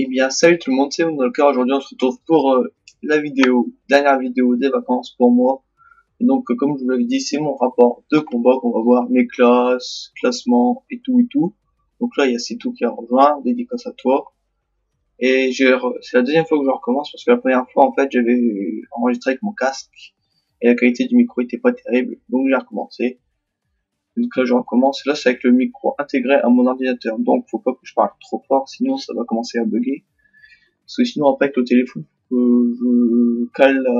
Et bien salut tout le monde, c'est MoonWalker. Aujourd'hui on se retrouve pour la dernière vidéo des vacances pour moi. Et donc comme je vous l'avais dit, c'est mon rapport de combat qu'on va voir, mes classes, classements et tout et tout. Donc là il y a Citou qui a rejoint, dédicace à toi. Et c'est la deuxième fois que je recommence parce que la première fois en fait j'avais enregistré avec mon casque et la qualité du micro était pas terrible, donc j'ai recommencé. Donc là je recommence, là c'est avec le micro intégré à mon ordinateur, donc faut pas que je parle trop fort sinon ça va commencer à bugger, parce que sinon après avec le téléphone je cale la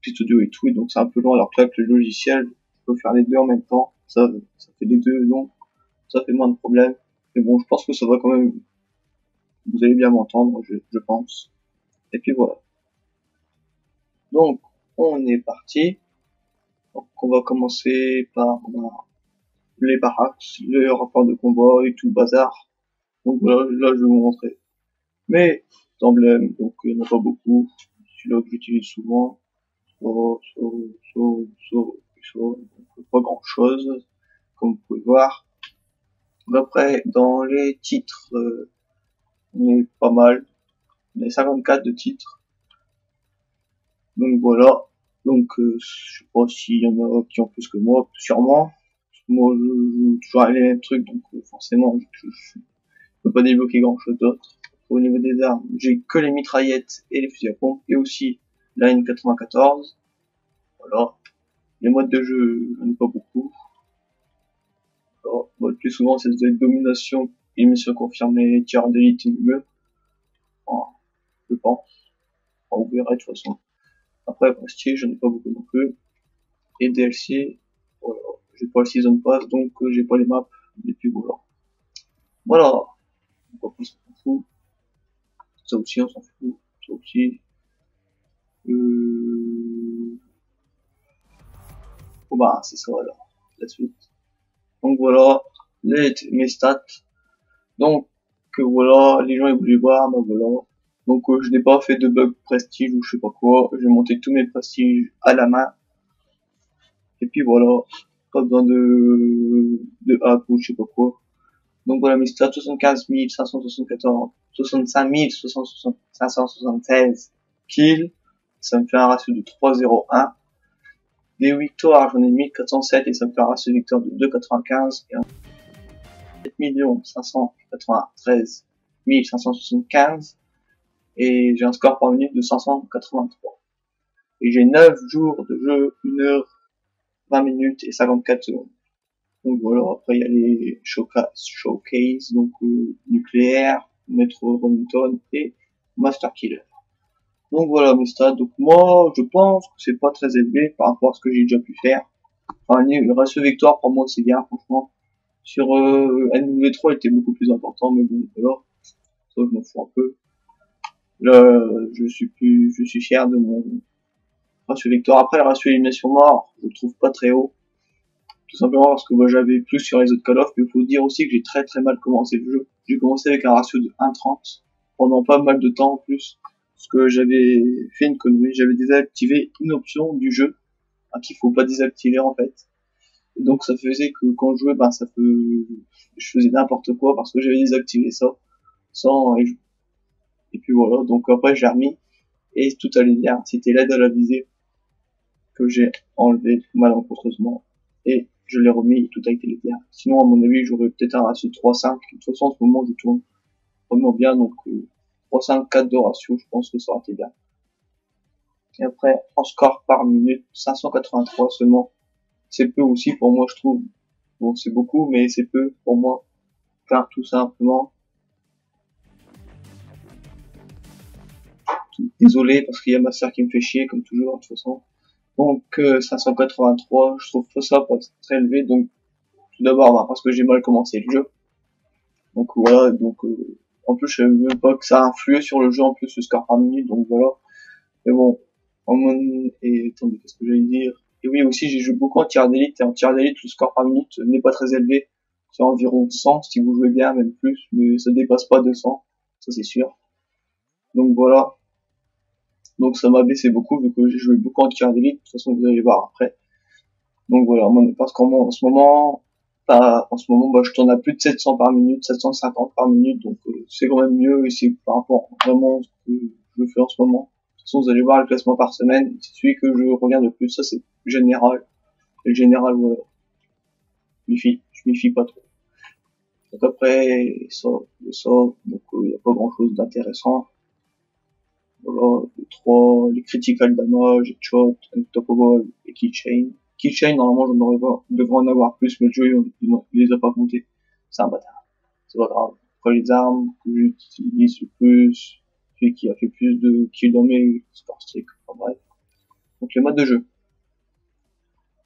petite audio et tout, et donc c'est un peu long, alors que là avec le logiciel je peux faire les deux en même temps, ça fait les deux, donc ça fait moins de problèmes. Mais bon, je pense que ça va quand même, vous allez bien m'entendre je pense, et puis voilà, donc on est parti. Donc on va commencer par les baraques, le rapport de combat et tout le bazar. Donc voilà, là je vais vous montrer mes emblèmes, donc il n'y en a pas beaucoup, celui-là que j'utilise souvent, pas grand chose comme vous pouvez voir. Après dans les titres, on est pas mal, on est 54 de titres, donc voilà. Donc je sais pas s'il y en a qui ont plus que moi, sûrement. Moi je joue toujours les mêmes trucs, donc forcément je peux pas débloquer grand chose d'autre. Au niveau des armes, j'ai que les mitraillettes et les fusils à pompe, et aussi la N94. Voilà. Les modes de jeu, j'en ai pas beaucoup. Alors, le plus souvent c'est de la domination, et mission confirmée, tir d'élite, mieux. Voilà, je pense. Enfin, vous verrez de toute façon. Après prestige, j'en ai pas beaucoup non plus. Et DLC, voilà. J'ai pas le season pass, donc j'ai pas les maps, et puis voilà. Voilà, donc, on s'en fout. Ça aussi on s'en fout, ça aussi. Oh bah c'est ça, voilà, la suite. Donc voilà, mes stats. Donc voilà, les gens ils voulaient voir, bah voilà. Donc je n'ai pas fait de bug prestige ou je sais pas quoi, j'ai monté tous mes prestiges à la main. Et puis voilà. Pas besoin de hack ou je sais pas quoi. Donc voilà, mes stats, 75 574, 65 576 kills, ça me fait un ratio de 3,01. Des victoires, j'en ai 1407 et ça me fait un ratio de victoire de 2,95. Et 7 593 575, et j'ai un score par minute de 583. Et j'ai 9 jours de jeu, 1 heure 20 minutes et 54 secondes. Donc voilà, après il y a les showcase, donc nucléaire, métro Remington et master killer. Donc voilà mes stats. Donc moi je pense que c'est pas très élevé par rapport à ce que j'ai déjà pu faire. Enfin, une ratio victoire pour moi c'est bien, franchement. Sur N93 était beaucoup plus important, mais bon voilà, ça je m'en fous un peu. Là je suis fier de mon ratio victoire. Après le ratio élimination mort, je le trouve pas très haut, tout simplement parce que moi j'avais plus sur les autres Call of, mais il faut dire aussi que j'ai très mal commencé le jeu. J'ai commencé avec un ratio de 1,30 pendant pas mal de temps en plus, parce que j'avais fait une connerie, j'avais désactivé une option du jeu, hein, qu'il faut pas désactiver en fait, et donc ça faisait que quand je jouais, ben je faisais n'importe quoi parce que j'avais désactivé ça et puis voilà. Donc après j'ai remis et tout allait bien, c'était l'aide à la visée que j'ai enlevé malencontreusement et je l'ai remis et tout a été bien. Sinon à mon avis j'aurais peut-être un ratio de 3,5. De toute façon en ce moment je tourne vraiment bien, donc 3,5, 4 de ratio, je pense que ça aurait été bien. Et après en score par minute, 583 seulement, c'est peu aussi pour moi je trouve. Bon c'est beaucoup mais c'est peu pour moi, car tout simplement, désolé parce qu'il y a ma sœur qui me fait chier comme toujours de toute façon. Donc 583, je trouve ça pas très élevé, donc tout d'abord bah, parce que j'ai mal commencé le jeu, donc voilà. Donc en plus je savais même pas que ça influait sur le jeu en plus, ce score par minute, donc voilà. Mais bon, et attendez, qu'est-ce que j'allais dire? Et oui aussi j'ai joué beaucoup en tir d'élite, et en tir d'élite le score par minute n'est pas très élevé, c'est environ 100 si vous jouez bien, même plus, mais ça dépasse pas 200, ça c'est sûr. Donc voilà. Donc ça m'a baissé beaucoup vu que j'ai joué beaucoup en tir d'élite, de toute façon vous allez voir après. Donc voilà, parce qu'en ce moment, en ce moment, bah, je tourne à plus de 700 par minute, 750 par minute, donc c'est quand même mieux ici par rapport vraiment ce que je fais en ce moment. De toute façon, vous allez voir le classement par semaine, c'est celui que je regarde le plus, ça c'est général. Le général, voilà. Je m'y fie pas trop. Donc après, ça, donc il n'y a pas grand chose d'intéressant. Voilà, les trois, les critical damage, headshot, unstoppable et keychain. Keychain, normalement, je devrais en avoir plus, mais le jeu, il les a pas comptés. C'est un bâtard. C'est pas grave. Après, les armes que j'utilise le plus, celui qui a fait plus de kills dans mes sports tricks, enfin bref. Donc, les modes de jeu.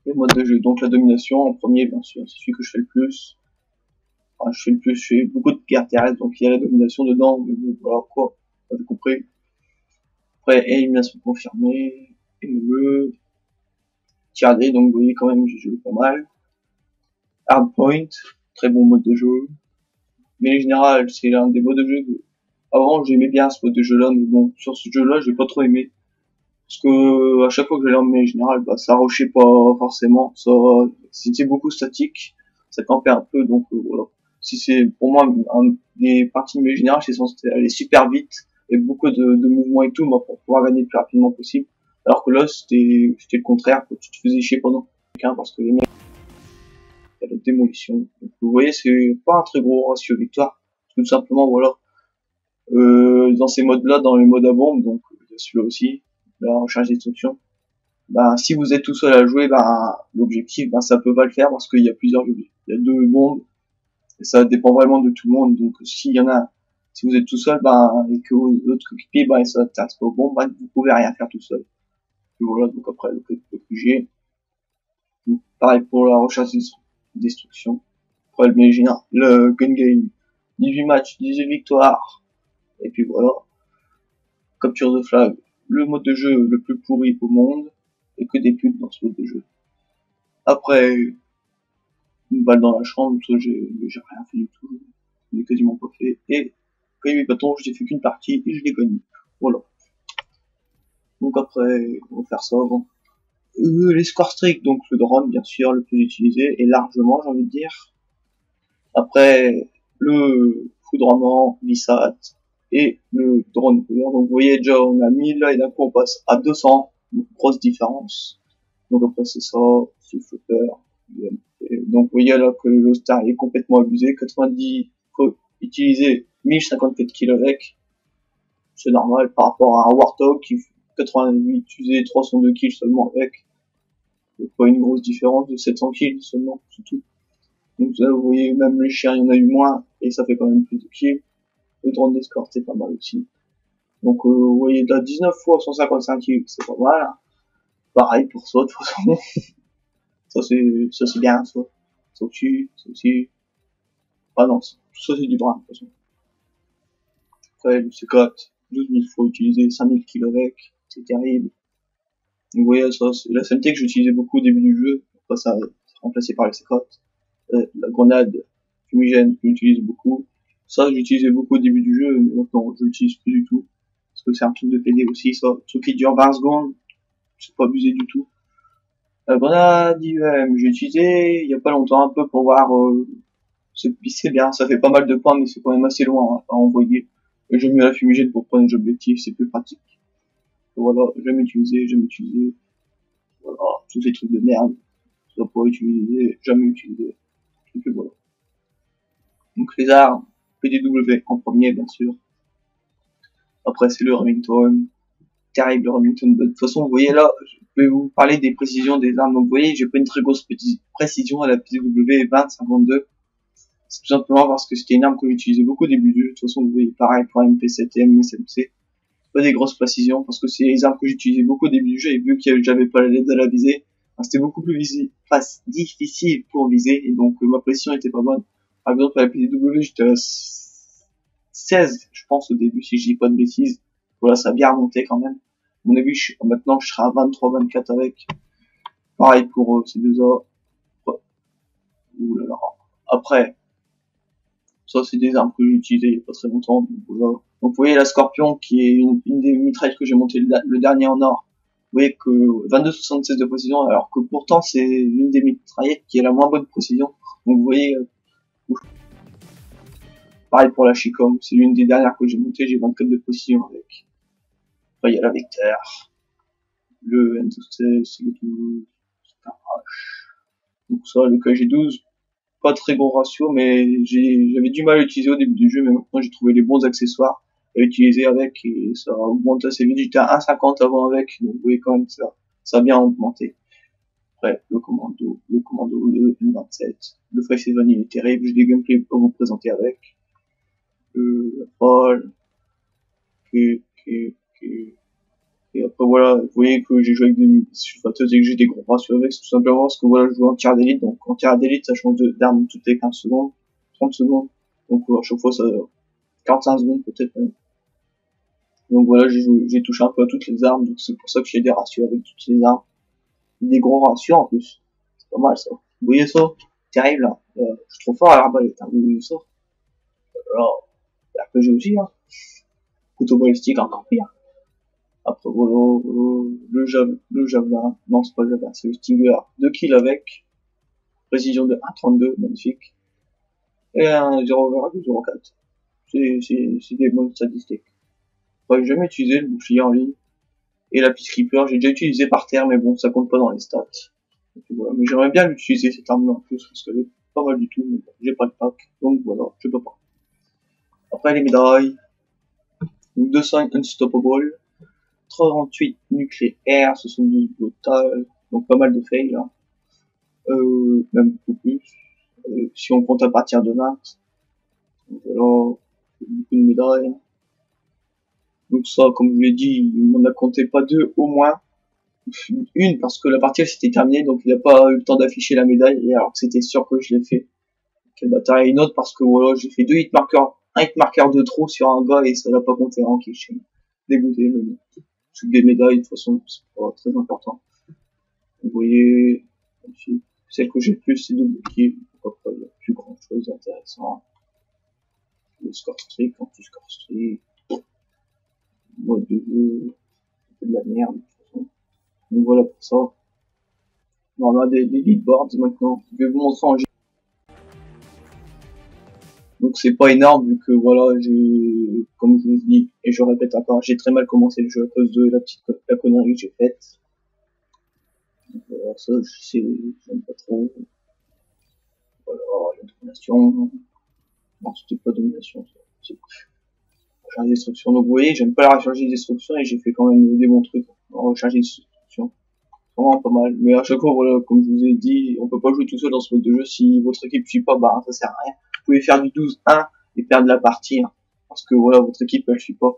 Les modes de jeu. Donc, la domination, en premier, bien sûr, c'est celui que je fais le plus. Enfin, je fais beaucoup de guerres terrestres, donc il y a la domination dedans, mais bon, voilà, quoi. Vous avez compris. Après, élimination confirmée, ME, Tier D, donc vous voyez quand même, j'ai joué pas mal. Hardpoint, très bon mode de jeu. Mais en général, c'est l'un des modes de jeu que... Avant, j'aimais bien ce mode de jeu-là, mais bon, sur ce jeu-là, j'ai pas trop aimé. Parce que, à chaque fois que j'allais en mêlée générale, bah, ça rushait pas forcément, ça, c'était beaucoup statique, ça campait un peu, donc voilà. Si c'est, pour moi, des parties de mêlée générale, c'est censé aller super vite, et beaucoup de mouvements et tout, bah, pour pouvoir gagner le plus rapidement possible. Alors que là, c'était le contraire, que tu te faisais chier pendant quelqu'un, parce que les mecs, t'as la démolition. Donc, vous voyez, c'est pas un très gros ratio victoire. Tout simplement, voilà. Dans ces modes-là, dans les modes à bombe, donc, celui-là aussi, la recherche destruction, bah, si vous êtes tout seul à jouer, bah, l'objectif, bah, ça peut pas le faire, parce qu'il y a plusieurs objectifs. Il y a deux bombes, et ça dépend vraiment de tout le monde, donc, s'il y en a, si vous êtes tout seul, bah, et que l'autre coéquipier, bah, ça s'attaque pas aux bombes, bah, vous pouvez rien faire tout seul. Et voilà, donc après, le QG. Donc, pareil pour la recherche et destruction. Après, le gun game. 18 matchs, 18 victoires. Et puis voilà. Capture de flag. Le mode de jeu le plus pourri au monde. Et que des putes dans ce mode de jeu. Après, une balle dans la chambre, ça, j'ai rien fait du tout. Je l'ai quasiment pas fait. Et, quand il y a eu bâton, j'ai fait qu'une partie et je l'ai gagné. Voilà. Donc après, on va faire ça avant. Les score streaks, donc le drone, bien sûr, le plus utilisé, et largement, j'ai envie de dire. Après, le foudrement, l'ISAT, et le drone couvert. Donc vous voyez, déjà, on a 1000, là, et d'un coup, on passe à 200. Donc, grosse différence. Donc après, c'est ça, c'est le flopper. Donc vous voyez, là, que le star est complètement abusé. 90, faut utiliser 1054 kills avec. C'est normal, par rapport à un Warthog qui 88 usés, 302 kills seulement avec. Donc pas une grosse différence de 700 kills seulement, c'est tout. Donc là vous voyez, même les chiens il y en a eu moins, et ça fait quand même plus de kills. Le drone d'escorte c'est pas mal aussi. Donc vous voyez, là 19 fois 155 kills, c'est pas mal. Pareil pour ça de toute façon. Ça c'est bien, ça. Ça aussi, ça aussi. Ah non, ça c'est du drame de toute façon. Après le C4, 12 000 fois utilisé, 5000 kills avec. C'est terrible. Donc vous voyez, ça, c'est la SMT que j'utilisais beaucoup au début du jeu. Après, ça c'est remplacé par les secrètes. La grenade fumigène que j'utilise beaucoup. Ça, j'utilisais beaucoup au début du jeu, mais maintenant, je l'utilise plus du tout. Parce que c'est un truc de PD aussi, ça. Un truc qui dure 20 secondes, c'est pas abusé du tout. La grenade IEM, j'ai utilisé il y a pas longtemps, un peu pour voir. C'est bien, ça fait pas mal de points, mais c'est quand même assez loin à envoyer. J'aime mieux la fumigène pour prendre des objectifs, c'est plus pratique. Voilà, jamais utilisé. Voilà, tous ces trucs de merde. Ça pas utilisé, jamais utilisé. Et puis voilà. Donc les armes, PDW en premier bien sûr. Après c'est le Remington. Terrible le Remington. De toute façon, vous voyez là, je vais vous parler des précisions des armes. Donc vous voyez, j'ai pas une très grosse précision à la PDW 20-52. C'est tout simplement parce que c'était une arme que j'utilisais beaucoup au début du jeu. De toute façon, vous voyez pareil pour MP7 et MSMC. Pas des grosses précisions parce que c'est les armes que j'utilisais beaucoup au début du jeu et vu que j'avais pas l'aide à la viser, hein, c'était beaucoup plus difficile pour viser et donc ma précision était pas bonne. Par exemple, à la PDW, j'étais à 16, je pense, au début, si je dis pas de bêtises. Voilà, ça a bien remonté quand même. À mon avis, maintenant, je serai à 23, 24 avec. Pareil pour ces deux autres. Ouais. Ouh là là. Après, ça, c'est des armes que j'ai utilisées il y a pas très longtemps. Donc, voilà. Donc vous voyez la Scorpion qui est une des mitrailles que j'ai monté le dernier en or. Vous voyez que 22,76 de précision alors que pourtant c'est l'une des mitraillettes qui a la moins bonne précision. Donc vous voyez, pareil pour la Chicom, c'est l'une des dernières que j'ai montées, j'ai 24 de précision avec. Après il y a la Vector, le N16, le 12, le H. Donc ça, le KG12, pas très bon ratio, mais j'avais du mal à l'utiliser au début du jeu, mais maintenant j'ai trouvé les bons accessoires à utiliser avec, et ça augmente assez vite, j'étais à 1,50 avant avec, donc vous voyez quand même ça, ça a bien augmenté. Après, le commando, le M27, le 5-7 il est terrible, j'ai des gameplays pour vous présenter avec, la folle, et après voilà, vous voyez que j'ai joué avec des sulfateuses et que j'ai des gros ratios avec, c'est tout simplement parce que voilà, je joue en tir d'élite, donc en tir d'élite ça change d'arme toutes les 15 secondes, 30 secondes, donc à chaque fois ça 45 secondes peut-être même. Donc voilà, j'ai touché un peu à toutes les armes, donc c'est pour ça que j'ai des ratios avec toutes les armes. Des gros ratios en plus, c'est pas mal ça. Vous voyez ça, terrible là, je suis trop fort à l'arbalète, hein. Vous voyez ça, alors que j'ai aussi, hein. Couteau balistique encore pire. Après voilà, le javelin, non c'est pas le javelin, c'est le stinger, 2 kills avec, précision de 1,32, magnifique, et un 0,04, c'est des bonnes statistiques. Enfin, j'ai jamais utilisé le bouclier en ligne. Et la Peacekeeper, j'ai déjà utilisé par terre, mais bon, ça compte pas dans les stats. Donc, voilà. Mais j'aimerais bien l'utiliser cette arme-là en plus, parce qu'elle est pas mal du tout, mais bon, j'ai pas de pack, donc voilà, je peux pas. Après les médailles, 205 Unstoppable, 38 nucléaire, 72 brutal, donc pas mal de fails, hein. Même beaucoup plus, si on compte à partir de 20. Donc voilà, beaucoup de médailles. Donc ça, comme je vous l'ai dit, on n'en a compté pas 2 au moins, une parce que la partie elle s'était terminée, donc il n'a pas eu le temps d'afficher la médaille, et alors que c'était sûr que je l'ai fait. Quel bâtard, et une autre parce que voilà, j'ai fait 2 hitmarkers, un hitmarker de trop sur un gars et ça n'a pas compté en kill. Dégoûté, mais bon, toutes des médailles de toute façon, c'est pas très important. Vous voyez, celle que j'ai le plus c'est double kill, après il n'y a plus grand chose d'intéressant. Le score streak, anti-score streak. Mode de jeu, c'est de la merde de toute façon. Donc voilà pour ça. Non, on a des leadboards maintenant. Je vais vous montrer en jeu. Donc c'est pas énorme vu que voilà, j'ai, comme je vous dis, et je répète encore, j'ai très mal commencé le jeu à cause de la connerie que j'ai faite. Donc voilà, ça je sais, j'aime pas trop. Voilà, la domination. Non, c'était pas domination, c'est plus. Recharge destruction, donc vous voyez, j'aime pas la recharge destruction et j'ai fait quand même des bons trucs en recharge destruction, vraiment pas mal, mais à chaque fois voilà, comme je vous ai dit, on peut pas jouer tout seul dans ce mode de jeu, si votre équipe suit pas, bah ça sert à rien, vous pouvez faire du 12-1 et perdre la partie, hein, parce que voilà, votre équipe elle suit pas,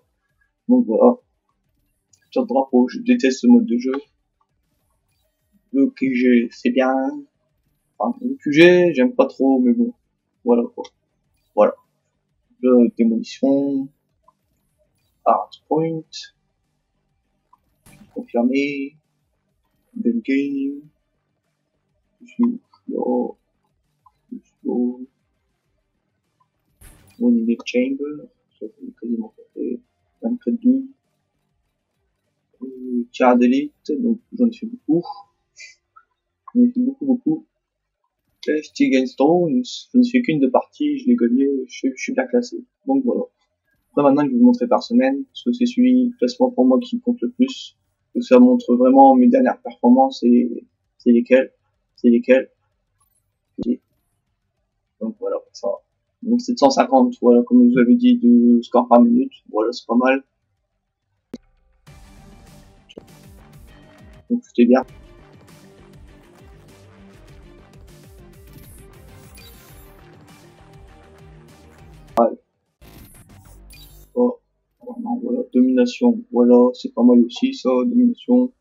donc voilà, sur le drapeau, je déteste ce mode de jeu, le QG c'est bien, enfin le QG j'aime pas trop, mais bon, voilà quoi, voilà, le démolition, Hardpoint, confirmé, Bell Game, Slow, One in the Chamber, ça c'est quasiment fait, 24-12, Tier d'élite, donc j'en ai fait beaucoup, et Stick and Stone, je ne fais qu'une de parties, je l'ai gagné, je suis bien classé, donc voilà. Après maintenant je vais vous montrer par semaine, parce que c'est celui classement pour moi qui compte le plus, donc ça montre vraiment mes dernières performances et c'est lesquelles. Donc voilà pour ça. Donc 750, voilà, comme je vous avais dit, de score par minute, voilà c'est pas mal. Donc c'était bien. Voilà, domination, voilà, c'est pas mal aussi ça, domination,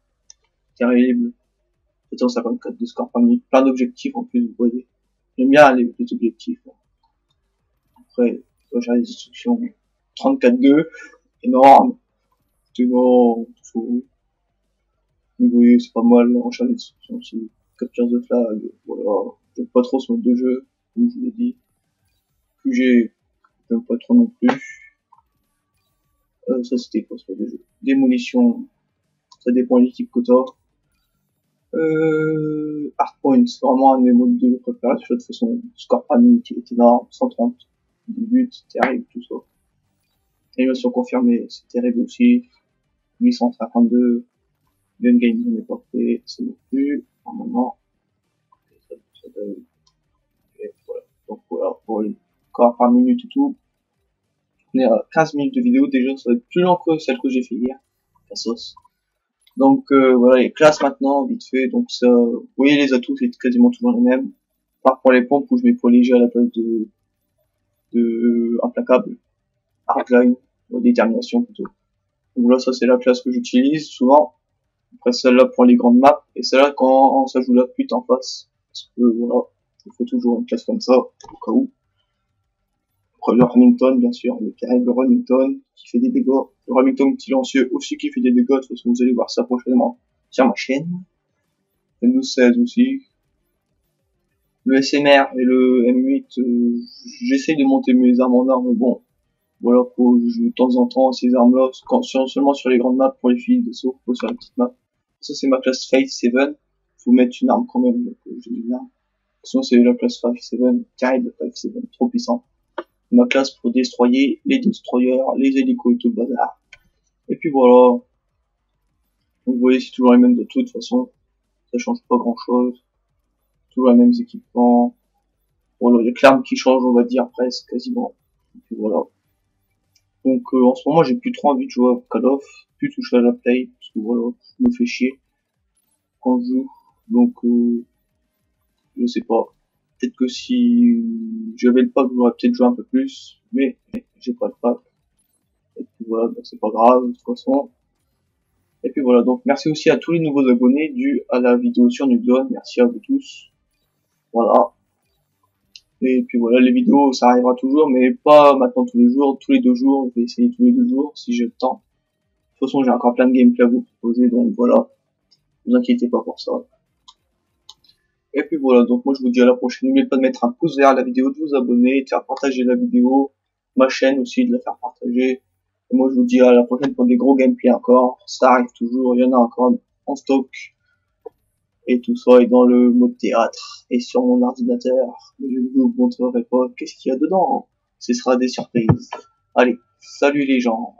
terrible, 754 de score par minute, plein d'objectifs en plus, vous voyez, j'aime bien les objectifs, après, recharge destruction, 34-2, énorme, c'est bon, vous voyez, c'est pas mal, recharge destruction aussi, capture de flag, voilà, j'aime pas trop ce mode de jeu, comme je vous l'ai dit, QG, j'aime pas trop non plus. Ça c'était quoi ce mode de jeu? Démolition, ça dépend de l'équipe quota. Hardpoint, c'est vraiment un de mes modes de jeu préférés. De toute façon, Scorpion qui est énorme, 130 de but, terrible, tout ça. Animation confirmée, c'est terrible aussi. 852, gun game n'est pas fait, c'est non plus, normalement. Et voilà. Donc voilà, pour les corps par minute et tout. On est à 15 minutes de vidéo, déjà ça va être plus long que celle que j'ai fait hier, la sauce. Donc voilà, les classes maintenant, vite fait, donc ça, vous voyez les atouts, c'est quasiment toujours les mêmes. Par pour les pompes où je mets pour léger à la place de implacable, hardline, ou détermination plutôt. Donc là, ça c'est la classe que j'utilise souvent. Après celle-là pour les grandes maps, et celle-là quand ça joue la pute en face. Parce que voilà, il faut toujours une classe comme ça, au cas où. Après, le Remington, bien sûr, le carré, le Remington, qui fait des dégâts. Le Remington petit lancieux aussi qui fait des dégâts, de toute façon vous allez voir ça prochainement sur ma chaîne. Le N16 aussi. Le SMR et le M8, j'essaye de monter mes armes en armes, mais bon. Voilà, faut jouer de temps en temps ces armes-là, seulement sur les grandes maps pour les filles d'assaut, pas sur les petites maps. Ça c'est ma classe 5-7. Faut mettre une arme quand même, donc j'ai une arme. Sinon c'est la classe 5-7, terrible 5-7, trop puissant. Ma classe pour destroyer les destroyers, les hélicos et tout le bazar. Et puis voilà. Vous voyez, c'est toujours les mêmes de tout, de toute façon. Ça change pas grand chose. Toujours les mêmes équipements. Voilà, il y a que l'arme qui change, on va dire, presque, quasiment. Et puis voilà. Donc en ce moment, j'ai plus trop envie de jouer à Call of, plus toucher à la play, parce que voilà, je me fais chier quand je joue. Donc, je sais pas. Peut-être que si j'avais le pack, j'aurais peut-être joué un peu plus, mais j'ai pas le pack. Et puis voilà, ben c'est pas grave, de toute façon. Et puis voilà, donc merci aussi à tous les nouveaux abonnés dus à la vidéo sur Nukzone, merci à vous tous. Voilà. Et puis voilà, les vidéos, ça arrivera toujours, mais pas maintenant tous les jours, tous les deux jours, je vais essayer tous les deux jours, si j'ai le temps. De toute façon, j'ai encore plein de gameplay à vous proposer, donc voilà. Ne vous inquiétez pas pour ça. Et puis voilà, donc moi je vous dis à la prochaine. N'oubliez pas de mettre un pouce vers la vidéo, de vous abonner, de faire partager la vidéo, ma chaîne aussi, de la faire partager. Et moi je vous dis à la prochaine pour des gros gameplays encore. Ça arrive toujours, il y en a encore en stock. Et tout ça est dans le mode théâtre et sur mon ordinateur. Mais je ne vous montrerai pas qu'est-ce qu'il y a dedans. Ce sera des surprises. Allez, salut les gens.